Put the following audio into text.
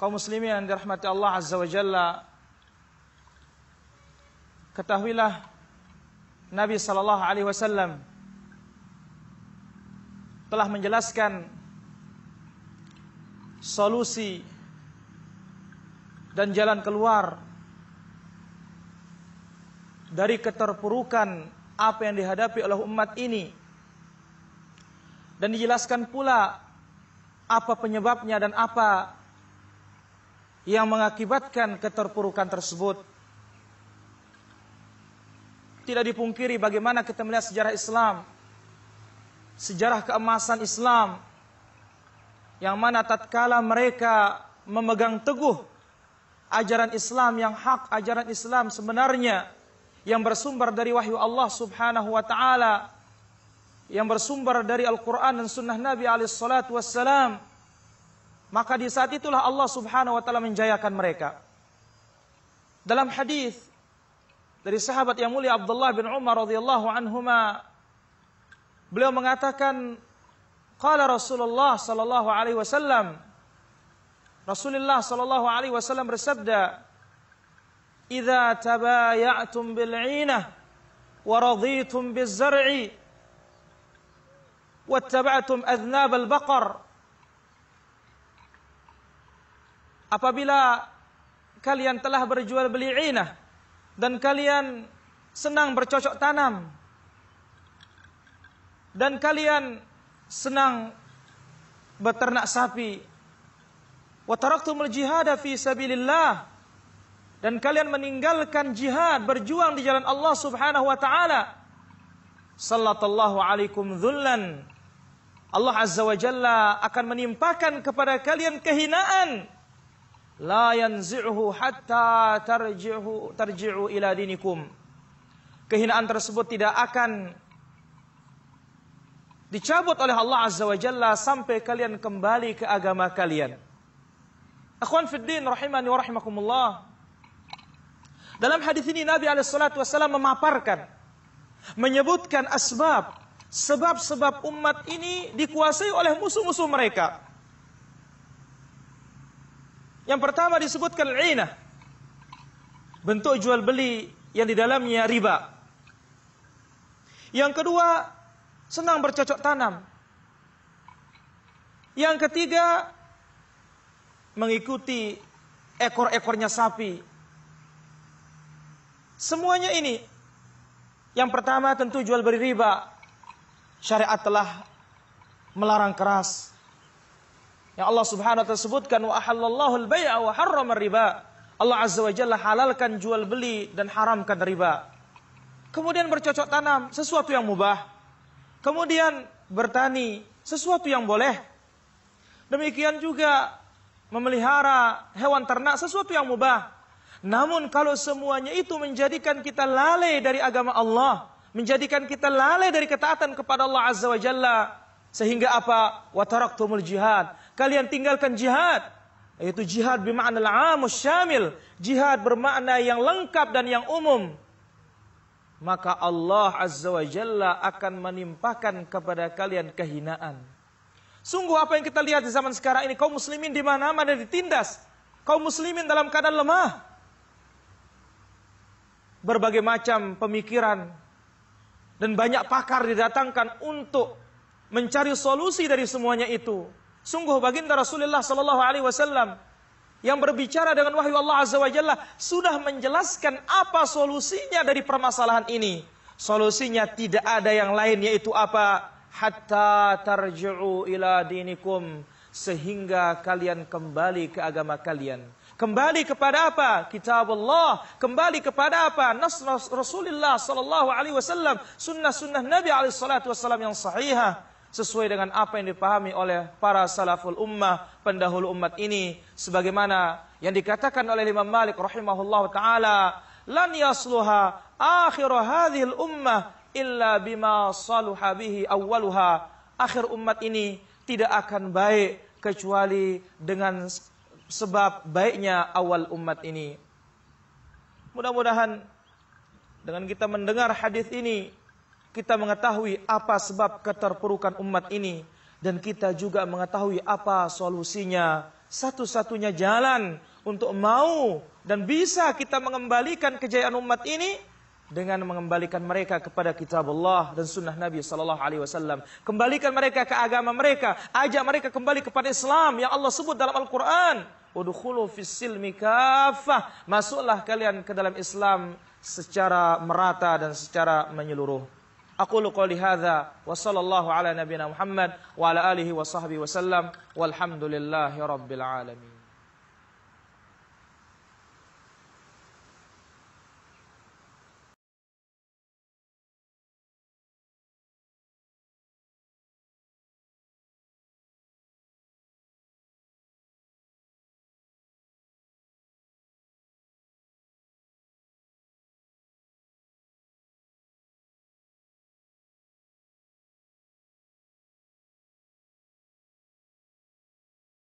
Kaum muslimin yang dirahmati Allah Azza wa Jalla, ketahuilah Nabi sallallahu alaihi wasallam telah menjelaskan solusi dan jalan keluar dari keterpurukan apa yang dihadapi oleh umat ini, dan dijelaskan pula apa penyebabnya dan apa yang mengakibatkan keterpurukan tersebut. Tidak dipungkiri bagaimana kita melihat sejarah Islam, sejarah keemasan Islam, yang mana tatkala mereka memegang teguh ajaran Islam yang hak, ajaran Islam sebenarnya yang bersumber dari wahyu Allah Subhanahu wa taala, yang bersumber dari Al-Qur'an dan sunnah Nabi alaihi salatu wassalam, maka di saat itulah Allah Subhanahu wa taala menjayakan mereka. Dalam hadis dari sahabat yang mulia Abdullah bin Umar radhiyallahu anhuma, beliau mengatakan, qala Rasulullah sallallahu alaihi wasallam, Rasulullah sallallahu alaihi wasallam bersabda, "Idza tabaya'tum bil'inah wa radhitum bizzar'i wattaba'tum adhnab al-baqar." Apabila kalian telah berjual beli inah dan kalian senang bercocok tanam, dan kalian senang beternak sapi, wa taraktumul jihada fi sabilillah, dan kalian meninggalkan jihad, berjuang di jalan Allah Subhanahu wa taala, sallallahu alaikum dhullan, Allah Azza wa Jalla akan menimpakan kepada kalian kehinaan, la yanzi'uhu hatta tarji'u ila dinikum, kehinaan tersebut tidak akan dicabut oleh Allah Azza wa Jalla sampai kalian kembali ke agama kalian. Akhwan fiddin rahimani wa rahimakumullah, dalam hadis ini Nabi SAW memaparkan, menyebutkan asbab, sebab-sebab umat ini dikuasai oleh musuh-musuh mereka. Yang pertama disebutkan al-inah, bentuk jual beli yang di dalamnya riba. Yang kedua, senang bercocok tanam. Yang ketiga, mengikuti ekor-ekornya sapi. Semuanya ini, yang pertama tentu jual beli riba, syariat telah melarang keras. Yang Allah Subhanahu wa taala sebutkan, wa ahallallahu al-bai'a wa harrama riba. Allah Azza wa Jalla halalkan jual beli dan haramkan riba. Kemudian bercocok tanam, sesuatu yang mubah. Kemudian bertani, sesuatu yang boleh. Demikian juga memelihara hewan ternak, sesuatu yang mubah. Namun kalau semuanya itu menjadikan kita lalai dari agama Allah, menjadikan kita lalai dari ketaatan kepada Allah Azza wa Jalla, sehingga apa? Wa taraktumul jihad, kalian tinggalkan jihad. Yaitu jihad bima'na al-'amus syamil, jihad bermakna yang lengkap dan yang umum. Maka Allah Azza wa Jalla akan menimpakan kepada kalian kehinaan. Sungguh apa yang kita lihat di zaman sekarang ini, kaum muslimin di mana-mana ditindas, kaum muslimin dalam keadaan lemah. Berbagai macam pemikiran dan banyak pakar didatangkan untuk mencari solusi dari semuanya itu. Sungguh baginda Rasulullah sallallahu alaihi wasallam yang berbicara dengan wahyu Allah Azza wa Jalla sudah menjelaskan apa solusinya dari permasalahan ini. Solusinya tidak ada yang lain, yaitu apa? Hatta tarji'u ila dinikum, sehingga kalian kembali ke agama kalian. Kembali kepada apa? Kitab Allah. Kembali kepada apa? Nas Rasulullah sallallahu alaihi wasallam, sunnah-sunnah Nabi alaihi salatu wasallam yang sahihah, sesuai dengan apa yang dipahami oleh para salaful ummah, pendahulu umat ini, sebagaimana yang dikatakan oleh Imam Malik rahimahullahu taala, lan yasluha akhir hadhil ummah illa bima saluha bihi awwaluha. Akhir umat ini tidak akan baik kecuali dengan sebab baiknya awal umat ini. Mudah-mudahan dengan kita mendengar hadis ini, kita mengetahui apa sebab keterpurukan umat ini, dan kita juga mengetahui apa solusinya satu-satunya jalan untuk mau dan bisa kita mengembalikan kejayaan umat ini dengan mengembalikan mereka kepada kitab Allah dan sunnah Nabi sallallahu alaihi wasallam. Kembalikan mereka ke agama mereka, ajak mereka kembali kepada Islam yang Allah sebut dalam Al-Qur'an, "Udkhulu fis-silmi kaffah." Masuklah kalian ke dalam Islam secara merata dan secara menyeluruh. Aqulu qouli hadza wa sallallahu ala nabiyina Muhammad wa ala alihi wa sahbihi wasallam walhamdulillahi rabbil alamin.